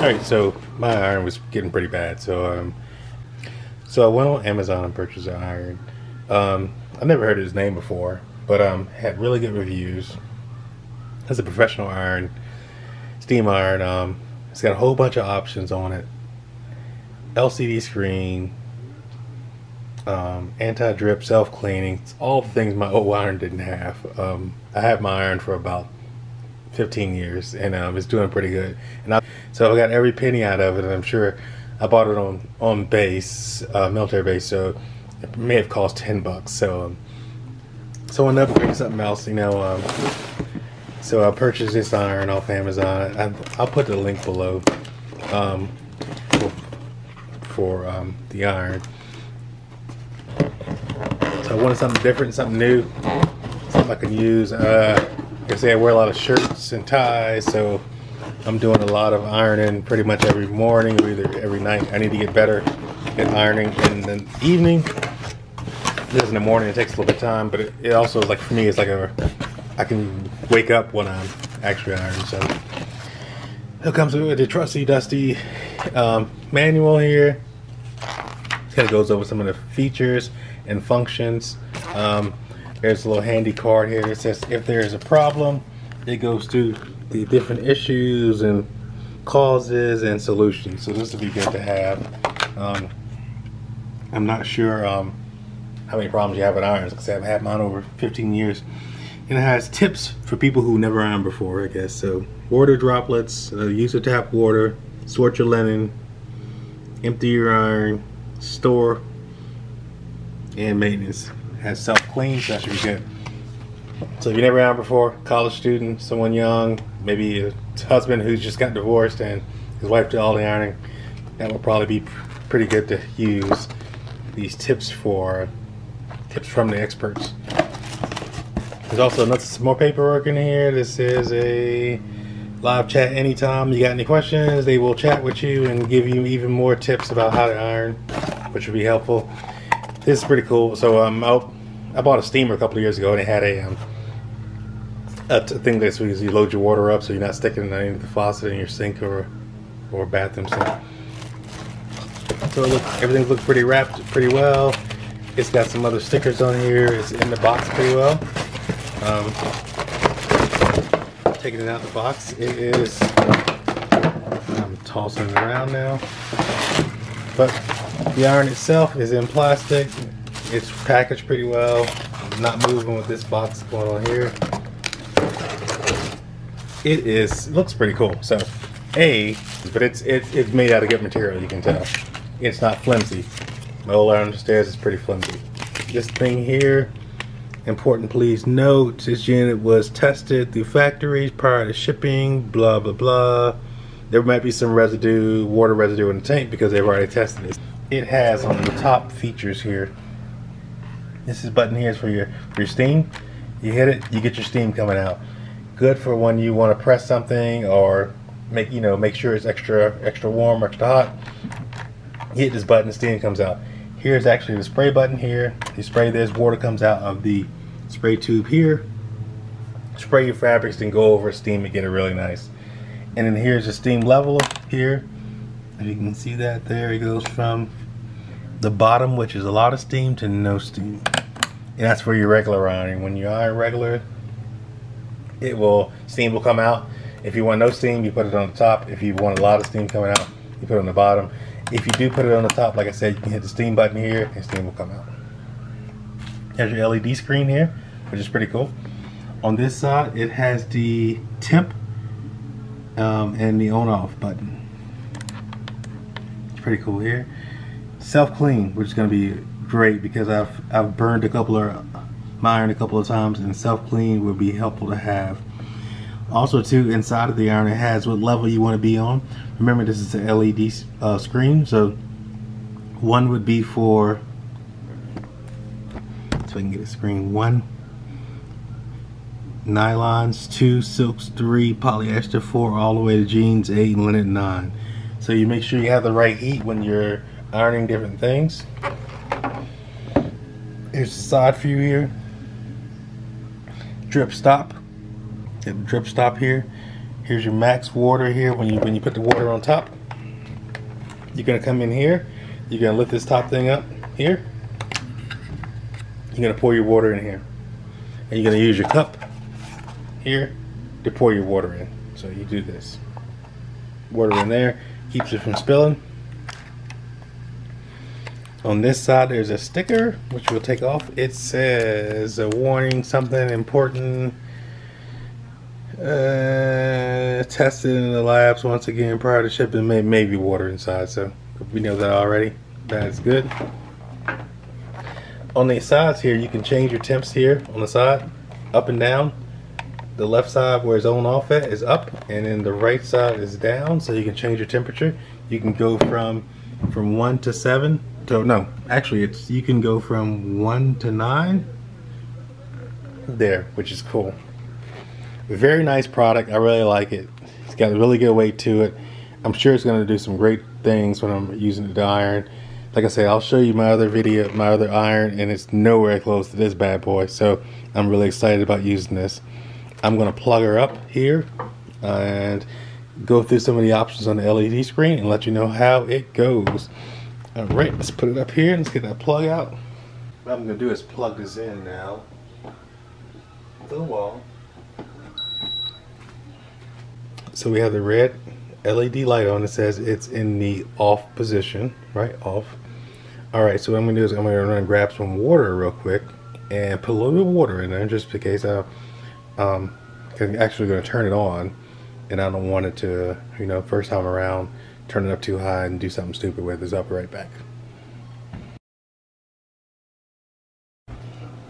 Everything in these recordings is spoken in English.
Alright, so my iron was getting pretty bad, so I went on Amazon and purchased an iron. I never heard his name before, but had really good reviews. It's a professional iron, steam iron. It's got a whole bunch of options on it. LCD screen, anti-drip, self-cleaning. It's all things my old iron didn't have. I had my iron for about 15 years, and it's doing pretty good. And so I got every penny out of it, and I'm sure I bought it on base, military base, so it may have cost 10 bucks. So, so I ended up doing something else, you know. So I purchased this iron off Amazon. I'll put the link below for the iron. So I wanted something different, something new, something I can use. Like I say, I wear a lot of shirts and ties, so I'm doing a lot of ironing pretty much every morning or either every night. I need to get better at ironing in the evening. This in the morning, it takes a little bit of time, but it also is like, for me, it's like I can wake up when I'm actually ironing. So it comes with the trusty dusty manual here. It kind of goes over some of the features and functions. There's a little handy card here that says if there is a problem, it goes through the different issues and causes and solutions. So this would be good to have. I'm not sure how many problems you have with irons, because I've had mine over 15 years. And it has tips for people who never ironed before, I guess. So water droplets, use of tap water, sort your linen, empty your iron, store, and maintenance. It has self-clean, so that should be good. So if you never ironed before, college student, someone young, maybe a husband who's just got divorced and his wife did all the ironing, that will probably be pretty good to use these tips from the experts. There's also some more paperwork in here. This is a live chat anytime. You got any questions, they will chat with you and give you even more tips about how to iron, which would be helpful. This is pretty cool. So I bought a steamer a couple of years ago, and it had a thing that's where you load your water up so you're not sticking it in the faucet in your sink or bathroom sink. So everything looks pretty wrapped pretty well. It's got some other stickers on here. It's in the box pretty well. Taking it out of the box, it is, I'm tossing it around now, but the iron itself is in plastic. It's packaged pretty well. I'm not moving with this box going on here. It looks pretty cool. So but it's made out of good material, you can tell. It's not flimsy. My old iron upstairs is pretty flimsy. This thing here, important, please note this unit was tested through factories prior to shipping, blah blah blah. There might be some residue, water residue in the tank because they've already tested this. It has on the top features here. This is button here is for your steam. You hit it, you get your steam coming out. Good for when you want to press something or make, you know, make sure it's extra warm, extra hot. You hit this button, steam comes out. Here's actually the spray button here. You spray this, water comes out of the spray tube here. Spray your fabrics, then go over, steam it, get it really nice. And then here's the steam level here. If you can see that, there it goes from the bottom, which is a lot of steam, to no steam. And that's for your regular iron. When you iron regular, steam will come out. If you want no steam, you put it on the top. If you want a lot of steam coming out, you put it on the bottom. If you do put it on the top, like I said, you can hit the steam button here and steam will come out. There's your LED screen here, which is pretty cool. On this side, it has the temp and the on-off button. It's pretty cool here. Self-clean, which is going to be great because I've burned my iron a couple of times, and self-clean would be helpful to have. Also, too, inside of the iron, it has what level you want to be on. Remember, this is an LED screen, so one would be for, so I can get a screen, 1, nylons, 2, silks, 3, polyester, 4, all the way to jeans, 8, and linen, 9. So you make sure you have the right heat when you're ironing different things. Here's the side view here. Drip stop. Get the drip stop here. Here's your max water here. When you put the water on top, you're gonna come in here, you're gonna lift this top thing up here, you're gonna pour your water in here, and you're gonna use your cup here to pour your water in. So you do this, water in there, keeps it from spilling. On this side there's a sticker which we'll take off. It says a warning, something important, tested in the labs once again prior to shipping. May be water inside, so we know that already. That's good. On these sides here you can change your temps here on the side, up and down. The left side where it's on off at is up, and then the right side is down, so you can change your temperature. You can go from 1 to 7. So no, actually it's, you can go from 1 to 9 there, which is cool. Very nice product. I really like it. It's got a really good weight to it. I'm sure it's going to do some great things when I'm using it to iron. Like I say, I'll show you my other video, my other iron, and it's nowhere close to this bad boy. So I'm really excited about using this. I'm going to plug her up here and go through some of the options on the LED screen and let you know how it goes. All right, let's put it up here and let's get that plug out. What I'm going to do is plug this in now to the wall. So we have the red LED light on. It says it's in the off position, right? Off. All right, so what I'm going to do is I'm going to run and grab some water real quick and put a little bit of water in there just in case I'm actually going to turn it on, and I don't want it to, you know, first time around, turn it up too high and do something stupid with it. I'll be right back.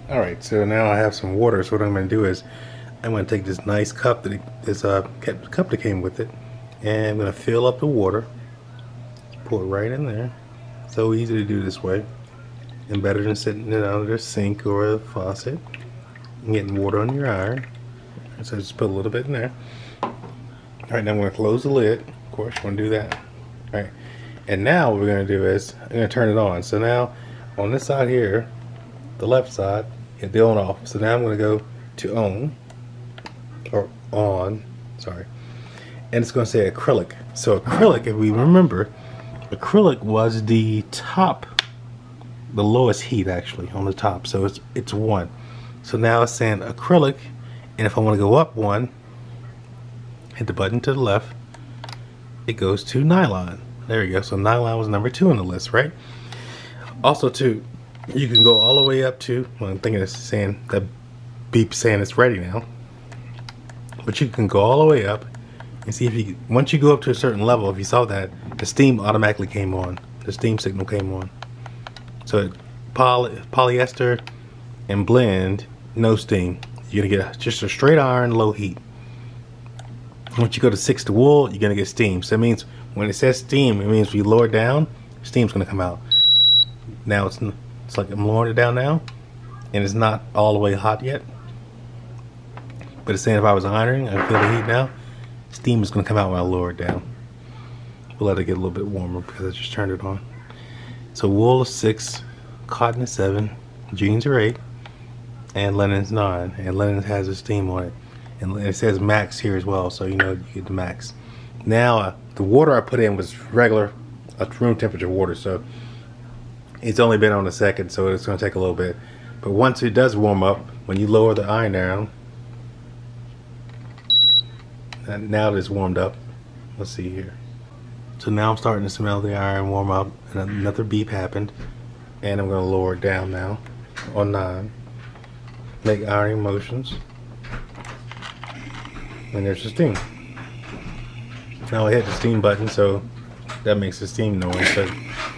All right, so now I have some water. So what I'm going to do is I'm going to take this nice cup that cup that came with it, and I'm going to fill up the water, pour it right in there. So easy to do this way, and better than sitting it under the sink or a faucet and getting water on your iron. So just put a little bit in there. All right, now I'm going to close the lid. Of course, you want to do that. All right, and now what we're going to do is I'm going to turn it on. So now on this side here, the left side, hit the on off. So now I'm going to go to on. Or on, sorry, and it's going to say acrylic. So acrylic, if we remember, acrylic was the top, the lowest heat actually on the top. So it's 1. So now it's saying acrylic, and if I want to go up 1, hit the button to the left, it goes to nylon. There you go. So nylon was number 2 on the list, right? Also too, you can go all the way up to, well, I'm thinking it's saying, that beep saying it's ready now. But you can go all the way up and see if you, once you go up to a certain level, if you saw that, the steam automatically came on. The steam signal came on. So polyester and blend, no steam. You're gonna get just a straight iron, low heat. Once you go to 6 to wool, you're gonna get steam. So it means when it says steam, it means we lower down, steam's gonna come out. Now it's like I'm lowering it down now, and it's not all the way hot yet. But it's saying if I was ironing, I feel the heat now, steam is going to come out when I lower it down. We'll let it get a little bit warmer because I just turned it on. So wool is 6, cotton is 7, jeans are 8, and linen's 9. And linen has a steam on it. And it says max here as well, so you know you get the max. Now the water I put in was regular room temperature water, so it's only been on a second, so it's going to take a little bit. But once it does warm up, when you lower the iron down, now that it's warmed up, let's see here. So now I'm starting to smell the iron warm up, and another beep happened, and I'm going to lower it down now on 9. Make ironing motions, and there's the steam. Now I hit the steam button, so that makes the steam noise. So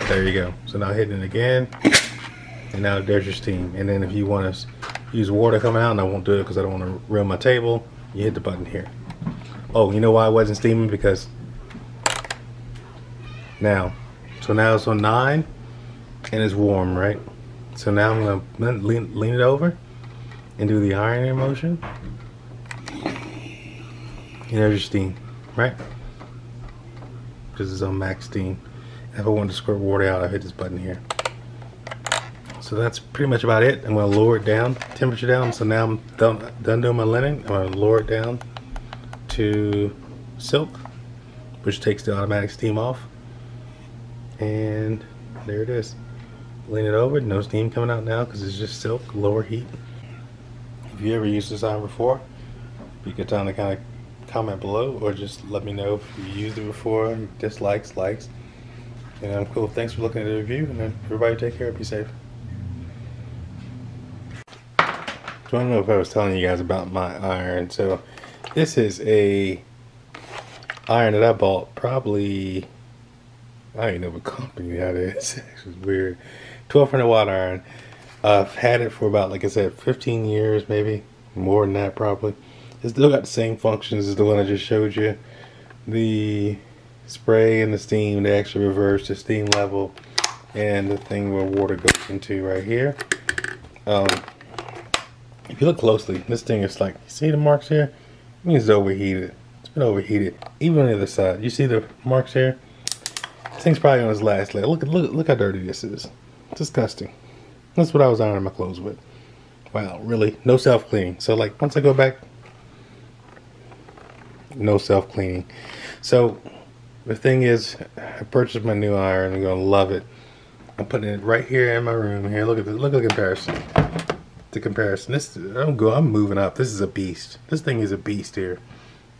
there you go. So now I hit it again, and now there's your steam. And then if you want to use water coming out, and I won't do it because I don't want to ruin my table, you hit the button here. Oh, you know why it wasn't steaming? Because now, so now it's on 9 and it's warm, right? So now I'm gonna lean it over and do the ironing motion. And there's your steam, right? Because it's on max steam. If I want to squirt water out, I hit this button here. So that's pretty much about it. I'm gonna lower it down, temperature down. So now I'm done doing my linen. I'm gonna lower it down to silk, which takes the automatic steam off, and there it is. Lean it over, no steam coming out now because it's just silk, lower heat. If you ever used this iron before, it'd be a good time to kind of comment below, or just let me know if you used it before, dislikes, likes. And I'm cool. Thanks for looking at the review, and everybody take care, be safe. So I don't know if I was telling you guys about my iron. So this is a iron that I bought probably, I don't even know what company that is. It's weird. 1200 watt iron. I've had it for about, like I said, 15 years, maybe more than that probably. It's still got the same functions as the one I just showed you. The spray and the steam, they actually reverse the steam level and the thing where water goes into right here. If you look closely, this thing is like, see the marks here? It means it's overheated. It's been overheated. Even on the other side, you see the marks here? This thing's probably on its last leg. Look how dirty this is. It's disgusting. That's what I was ironing my clothes with. Wow, really? No self-cleaning. So like, once I go back, no self-cleaning. So the thing is, I purchased my new iron. I'm gonna love it. I'm putting it right here in my room. Here, look at this. Look at the comparison. The comparison. This, I'm moving up. This is a beast. This thing is a beast here.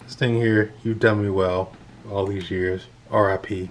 This thing here, you've done me well all these years. R.I.P.